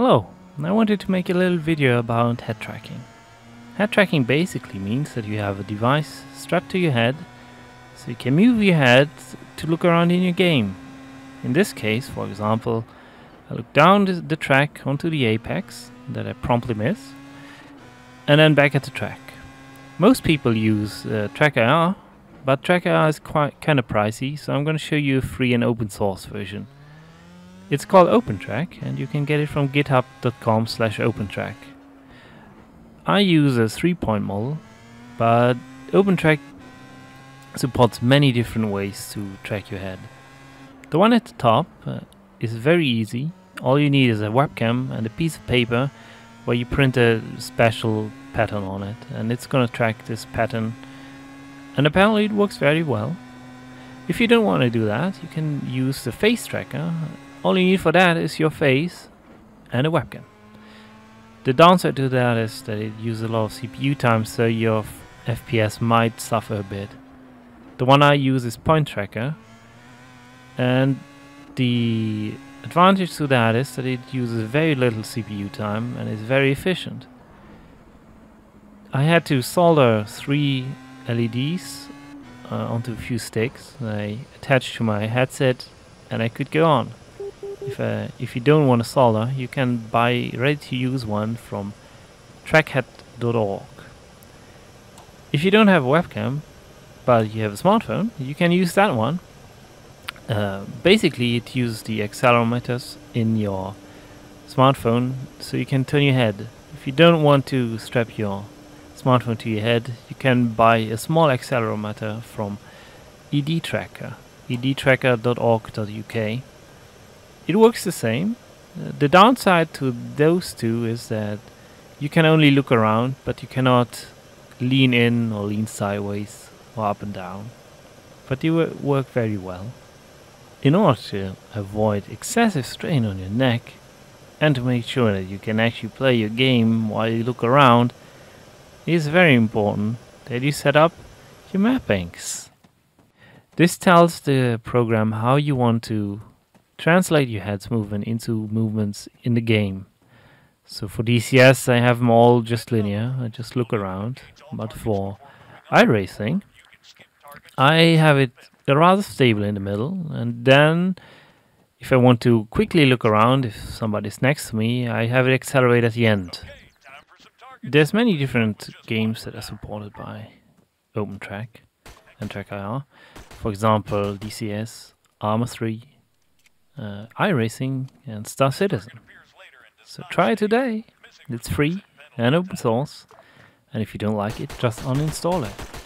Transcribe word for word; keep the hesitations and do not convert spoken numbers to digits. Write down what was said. Hello, I wanted to make a little video about head tracking. Head tracking basically means that you have a device strapped to your head, so you can move your head to look around in your game. In this case, for example, I look down the, the track onto the apex that I promptly miss, and then back at the track. Most people use uh, TrackIR, but TrackIR is quite kind of pricey, so I'm going to show you a free and open source version. It's called OpenTrack, and you can get it from github dot com slash opentrack. I use a three-point model, but OpenTrack supports many different ways to track your head. The one at the top uh, is very easy. All you need is a webcam and a piece of paper where you print a special pattern on it, and it's going to track this pattern, and apparently it works very well. If you don't want to do that, you can use the face tracker. All you need for that is your face and a webcam. The downside to that is that it uses a lot of C P U time, so your F P S might suffer a bit. The one I use is Point Tracker, and the advantage to that is that it uses very little C P U time and is very efficient. I had to solder three L E Ds uh, onto a few sticks that I attached to my headset, and I could go on. If, uh, if you don't want a solder, you can buy ready-to-use one from trackhat dot org. If you don't have a webcam, but you have a smartphone, you can use that one. Uh, basically, it uses the accelerometers in your smartphone, so you can turn your head. If you don't want to strap your smartphone to your head, you can buy a small accelerometer from E D tracker, e d tracker dot org dot u k. It works the same. Uh, the downside to those two is that you can only look around, but you cannot lean in or lean sideways or up and down. But they work very well. In order to avoid excessive strain on your neck and to make sure that you can actually play your game while you look around, it is very important that you set up your mappings. This tells the program how you want to translate your head's movement into movements in the game. So for D C S, I have them all just linear. I just look around. But for iRacing, I have it rather stable in the middle. And then, if I want to quickly look around, if somebody's next to me, I have it accelerate at the end. There's many different games that are supported by OpenTrack and TrackIR. For example, D C S, Arma three. Uh, iRacing and Star Citizen. So try it today. It's free and open source, and if you don't like it, just uninstall it.